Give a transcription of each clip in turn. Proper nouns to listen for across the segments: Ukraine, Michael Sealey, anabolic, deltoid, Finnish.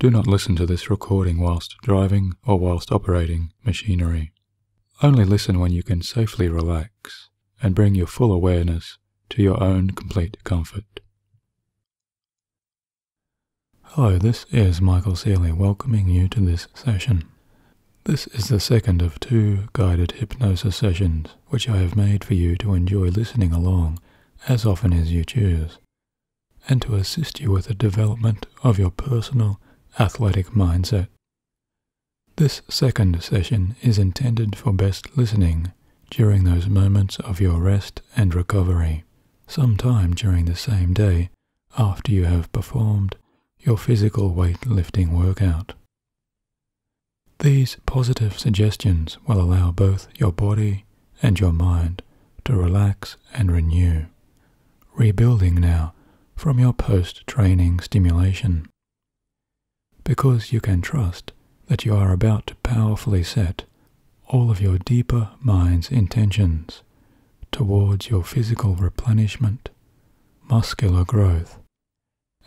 Do not listen to this recording whilst driving or whilst operating machinery. Only listen when you can safely relax and bring your full awareness to your own complete comfort. Hello, this is Michael Sealey welcoming you to this session. This is the second of two guided hypnosis sessions which I have made for you to enjoy listening along as often as you choose, and to assist you with the development of your personal athletic mindset. This second session is intended for best listening during those moments of your rest and recovery, sometime during the same day after you have performed your physical weightlifting workout. These positive suggestions will allow both your body and your mind to relax and renew, rebuilding now from your post-training stimulation, because you can trust that you are about to powerfully set all of your deeper mind's intentions towards your physical replenishment, muscular growth,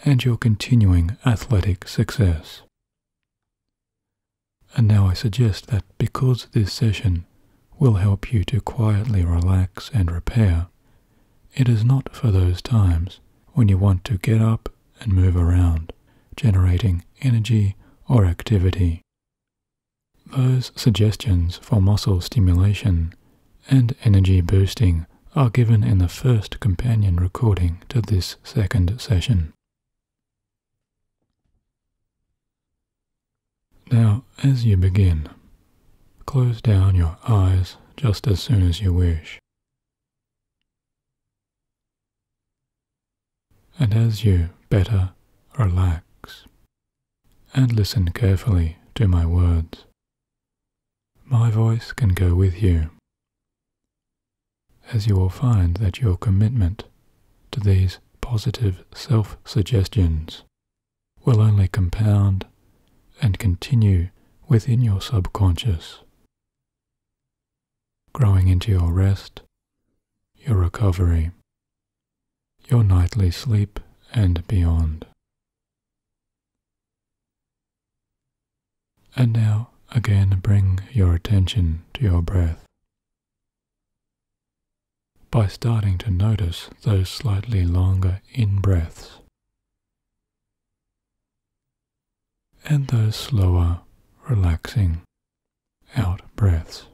and your continuing athletic success. And now I suggest that because this session will help you to quietly relax and repair, it is not for those times when you want to get up and move around, generating energy or activity. Those suggestions for muscle stimulation and energy boosting are given in the first companion recording to this second session. Now, as you begin, close down your eyes just as soon as you wish. And as you better relax, and listen carefully to my words. My voice can go with you, as you will find that your commitment to these positive self-suggestions will only compound and continue within your subconscious, growing into your rest, your recovery, your nightly sleep, and beyond. And now, again, bring your attention to your breath. By starting to notice those slightly longer in-breaths and those slower, relaxing out-breaths.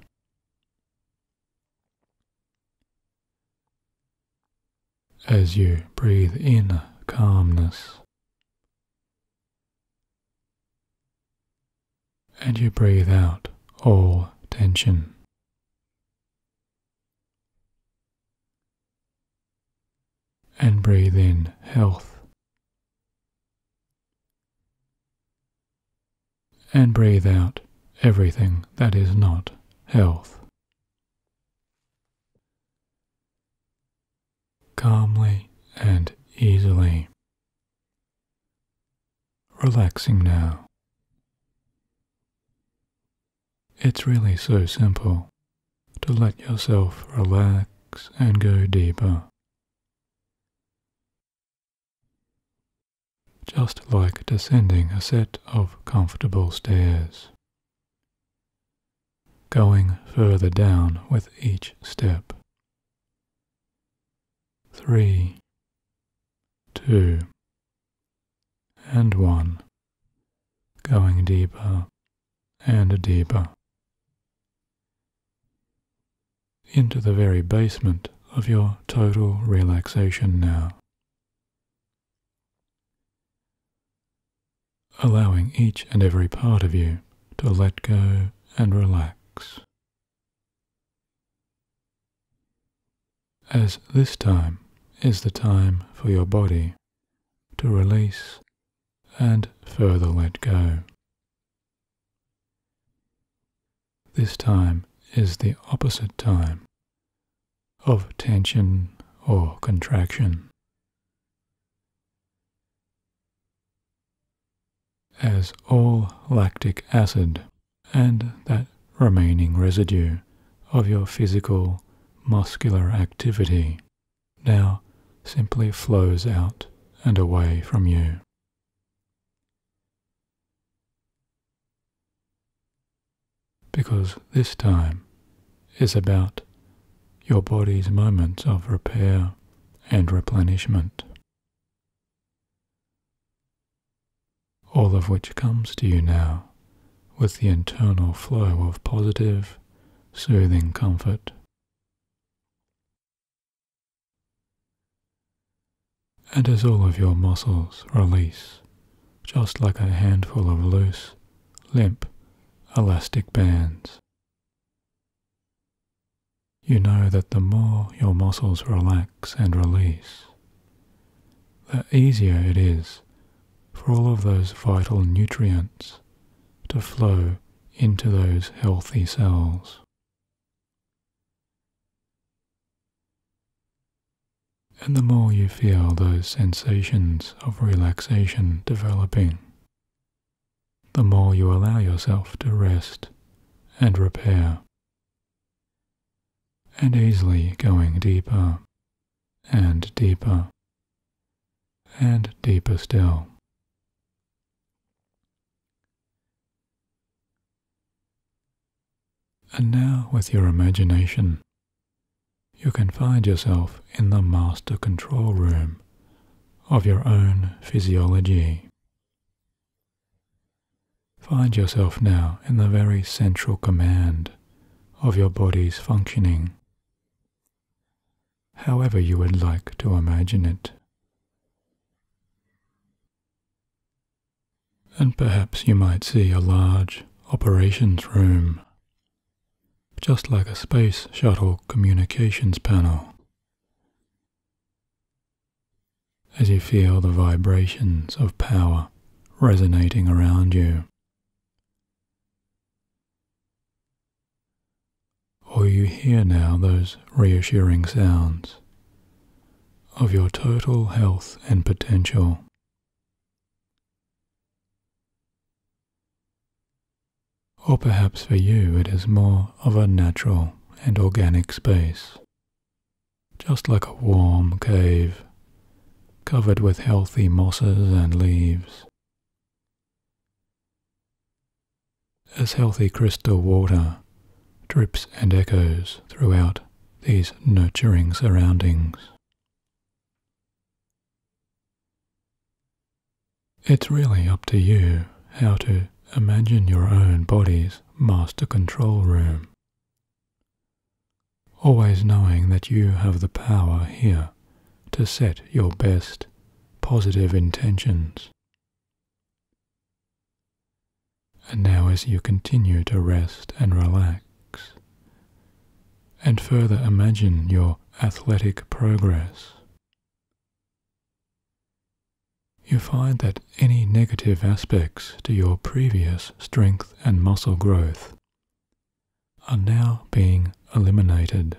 As you breathe in calmness, and you breathe out all tension. And breathe in health. And breathe out everything that is not health. Calmly and easily. Relaxing now. It's really so simple to let yourself relax and go deeper. Just like descending a set of comfortable stairs, going further down with each step. 3, 2, and 1, going deeper and deeper, into the very basement of your total relaxation now, allowing each and every part of you to let go and relax. As this time is the time for your body to release and further let go. This time is the opposite time of tension or contraction. As all lactic acid and that remaining residue of your physical muscular activity now simply flows out and away from you, because this time is about your body's moments of repair and replenishment, all of which comes to you now with the internal flow of positive, soothing comfort. And as all of your muscles release, just like a handful of loose, limp, elastic bands, you know that the more your muscles relax and release, the easier it is for all of those vital nutrients to flow into those healthy cells. And the more you feel those sensations of relaxation developing, the more you allow yourself to rest and repair, and easily going deeper and deeper and deeper still. And now, with your imagination, you can find yourself in the master control room of your own physiology. Find yourself now in the very central command of your body's functioning, however you would like to imagine it. And perhaps you might see a large operations room, just like a space shuttle communications panel, as you feel the vibrations of power resonating around you. Or you hear now those reassuring sounds of your total health and potential. Or perhaps for you it is more of a natural and organic space, just like a warm cave, covered with healthy mosses and leaves, as healthy crystal water drips and echoes throughout these nurturing surroundings. It's really up to you how to imagine your own body's master control room, always knowing that you have the power here to set your best positive intentions. And now, as you continue to rest and relax, and further imagine your athletic progress, you find that any negative aspects to your previous strength and muscle growth are now being eliminated,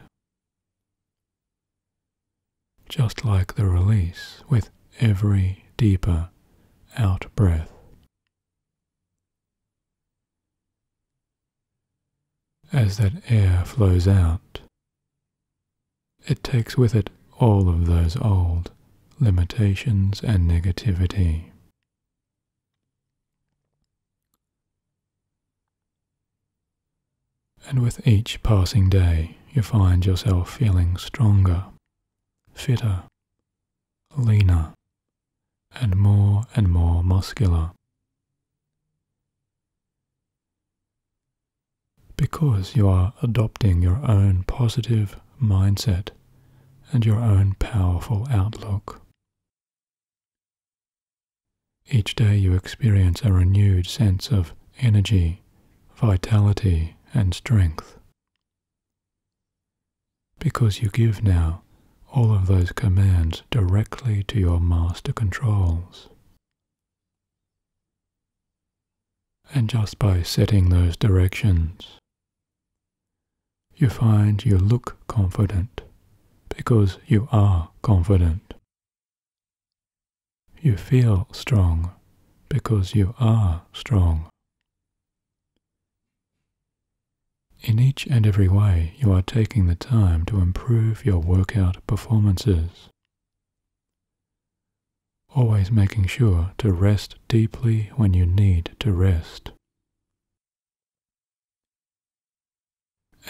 just like the release with every deeper out-breath. As that air flows out, it takes with it all of those old limitations and negativity. And with each passing day, you find yourself feeling stronger, fitter, leaner, and more muscular, because you are adopting your own positive mindset and your own powerful outlook. Each day you experience a renewed sense of energy, vitality, and strength, because you give now all of those commands directly to your master controls. And just by setting those directions, you find you look confident because you are confident. You feel strong because you are strong. In each and every way, you are taking the time to improve your workout performances, always making sure to rest deeply when you need to rest,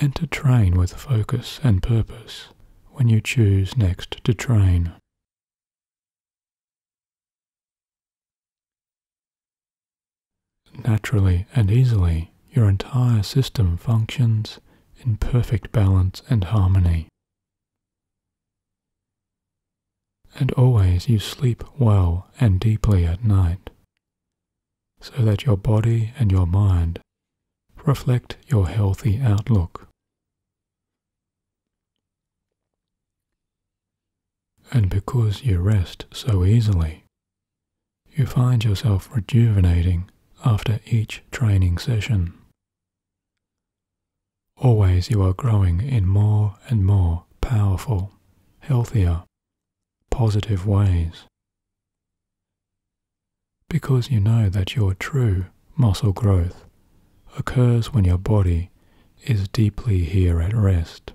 and to train with focus and purpose when you choose next to train. Naturally and easily, your entire system functions in perfect balance and harmony. And always you sleep well and deeply at night, so that your body and your mind reflect your healthy outlook. And because you rest so easily, you find yourself rejuvenating after each training session. Always you are growing in more and more powerful, healthier, positive ways, because you know that your true muscle growth occurs when your body is deeply here at rest.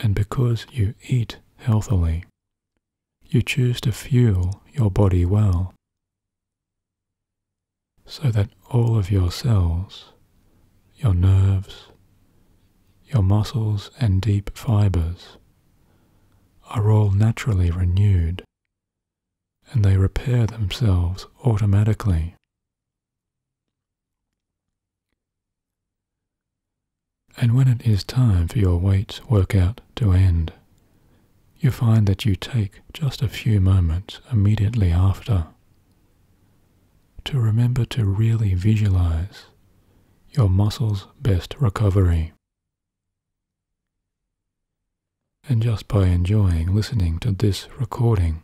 And because you eat healthily, you choose to fuel your body well, so that all of your cells, your nerves, your muscles and deep fibers are all naturally renewed, and they repair themselves automatically. And when it is time for your weight workout to end, you find that you take just a few moments immediately after to remember to really visualize your muscles' best recovery. And just by enjoying listening to this recording,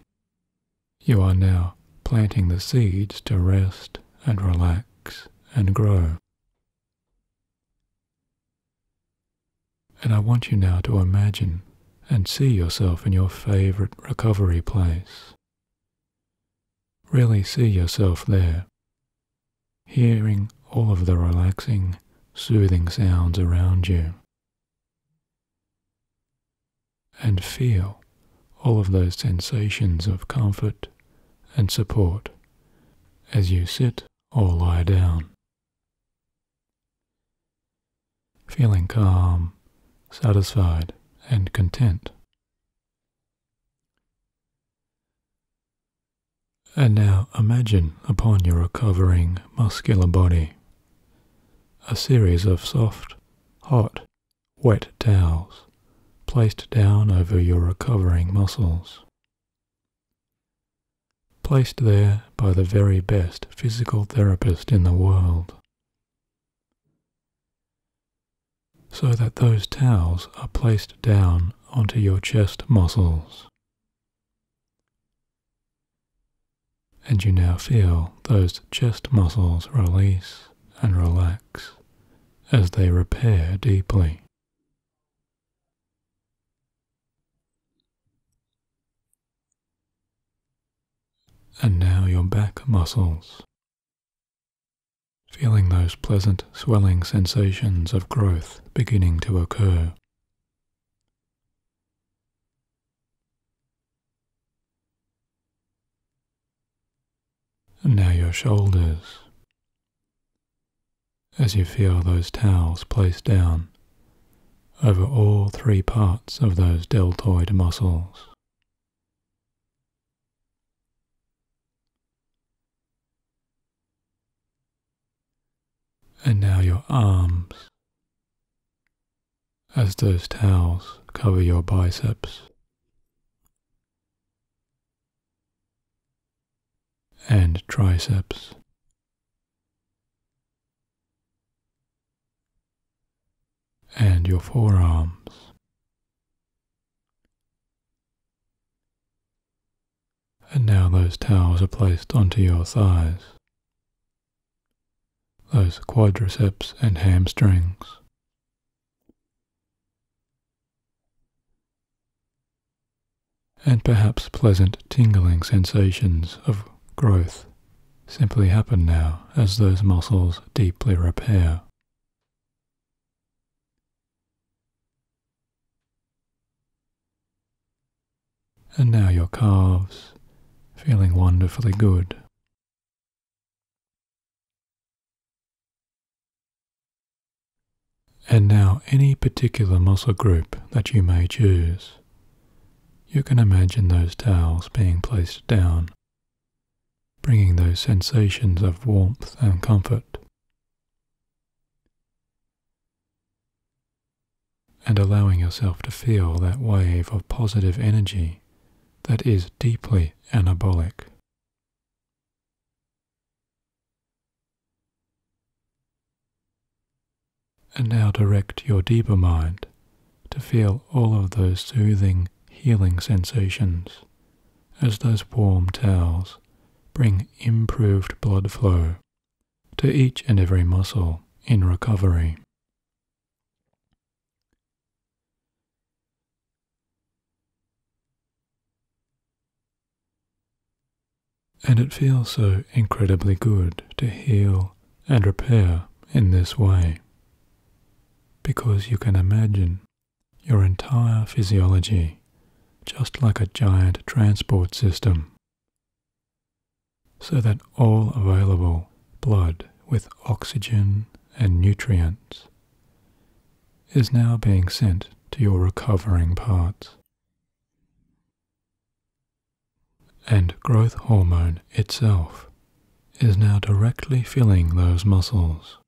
you are now planting the seeds to rest and relax and grow. And I want you now to imagine and see yourself in your favorite recovery place. Really see yourself there, hearing all of the relaxing, soothing sounds around you. And feel all of those sensations of comfort and support as you sit or lie down. Feeling calm, satisfied, and content. And now imagine upon your recovering muscular body a series of soft, hot, wet towels placed down over your recovering muscles, placed there by the very best physical therapist in the world, so that those towels are placed down onto your chest muscles. And you now feel those chest muscles release and relax as they repair deeply. And now your back muscles, feeling those pleasant swelling sensations of growth beginning to occur. And now your shoulders, as you feel those towels placed down over all three parts of those deltoid muscles. And now your arms, as those towels cover your biceps and triceps. And your forearms. And now those towels are placed onto your thighs, those quadriceps and hamstrings. And perhaps pleasant tingling sensations of growth simply happen now as those muscles deeply repair. And now your calves, feeling wonderfully good. And now any particular muscle group that you may choose. You can imagine those towels being placed down, bringing those sensations of warmth and comfort, and allowing yourself to feel that wave of positive energy that is deeply anabolic. And now direct your deeper mind to feel all of those soothing, healing sensations as those warm towels bring improved blood flow to each and every muscle in recovery. And it feels so incredibly good to heal and repair in this way, because you can imagine your entire physiology just like a giant transport system, so that all available blood with oxygen and nutrients is now being sent to your recovering parts. And growth hormone itself is now directly filling those muscles,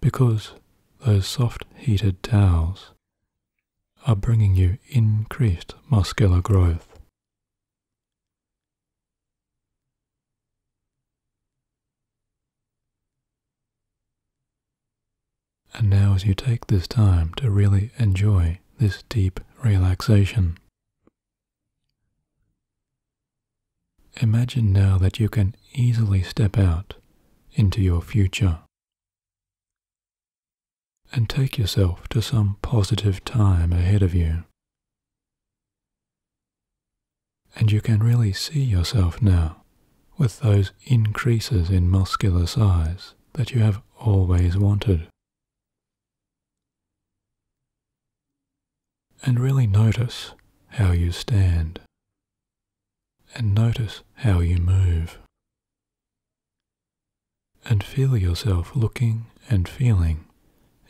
because those soft heated towels are bringing you increased muscular growth. And now as you take this time to really enjoy this deep relaxation, imagine now that you can easily step out into your future and take yourself to some positive time ahead of you. And you can really see yourself now with those increases in muscular size that you have always wanted. And really notice how you stand, and notice how you move, and feel yourself looking and feeling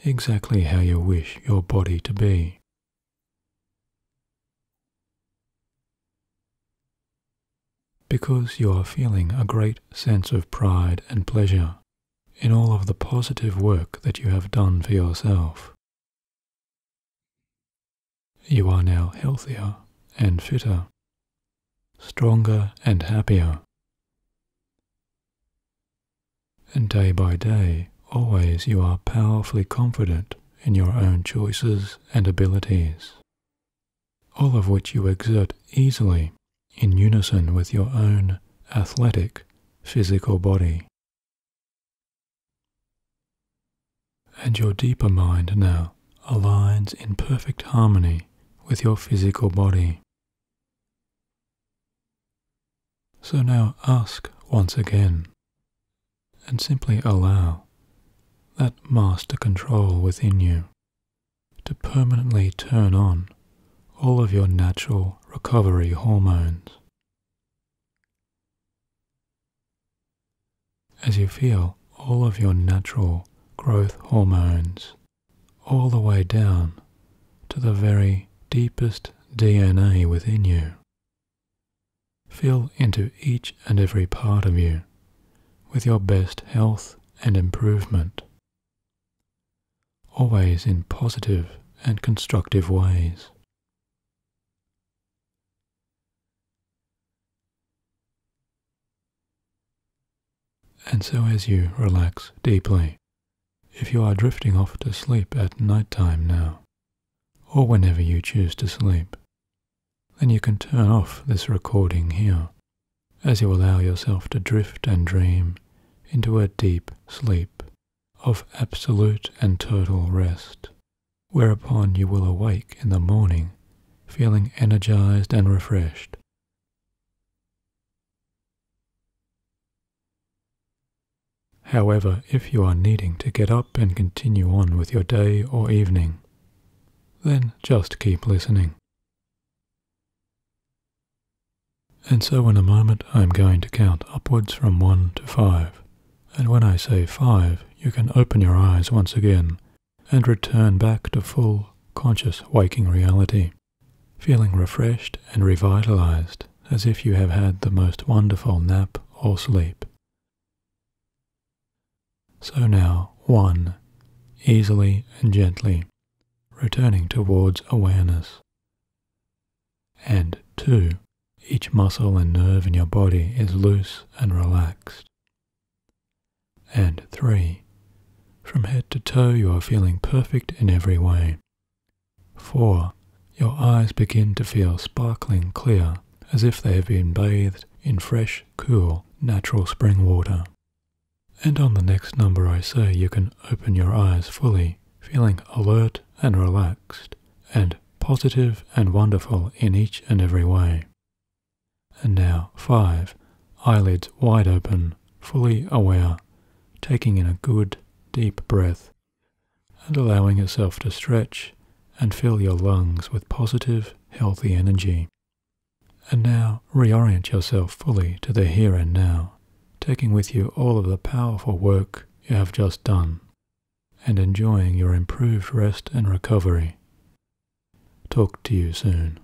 exactly how you wish your body to be. Because you are feeling a great sense of pride and pleasure in all of the positive work that you have done for yourself. You are now healthier and fitter, stronger and happier, and day by day, always you are powerfully confident in your own choices and abilities, all of which you exert easily in unison with your own athletic physical body. And your deeper mind now aligns in perfect harmony with your physical body. So now ask once again, and simply allow that master control within you to permanently turn on all of your natural recovery hormones, as you feel all of your natural growth hormones all the way down to the very deepest DNA within you. Fill into each and every part of you with your best health and improvement, always in positive and constructive ways. And so as you relax deeply, if you are drifting off to sleep at night time now, or whenever you choose to sleep, then you can turn off this recording here as you allow yourself to drift and dream into a deep sleep of absolute and total rest, whereupon you will awake in the morning feeling energized and refreshed. However, if you are needing to get up and continue on with your day or evening, then just keep listening. And so in a moment I'm going to count upwards from 1 to 5, and when I say 5, you can open your eyes once again and return back to full, conscious waking reality, feeling refreshed and revitalized as if you have had the most wonderful nap or sleep. So now, one, easily and gently, returning towards awareness. And two, each muscle and nerve in your body is loose and relaxed. And three, from head to toe you are feeling perfect in every way. Four, your eyes begin to feel sparkling clear, as if they have been bathed in fresh, cool, natural spring water. And on the next number I say you can open your eyes fully, feeling alert and relaxed, and positive and wonderful in each and every way. And now, five, eyelids wide open, fully aware, taking in a good, deep breath, and allowing yourself to stretch and fill your lungs with positive, healthy energy. And now, reorient yourself fully to the here and now, taking with you all of the powerful work you have just done, and enjoying your improved rest and recovery. Talk to you soon.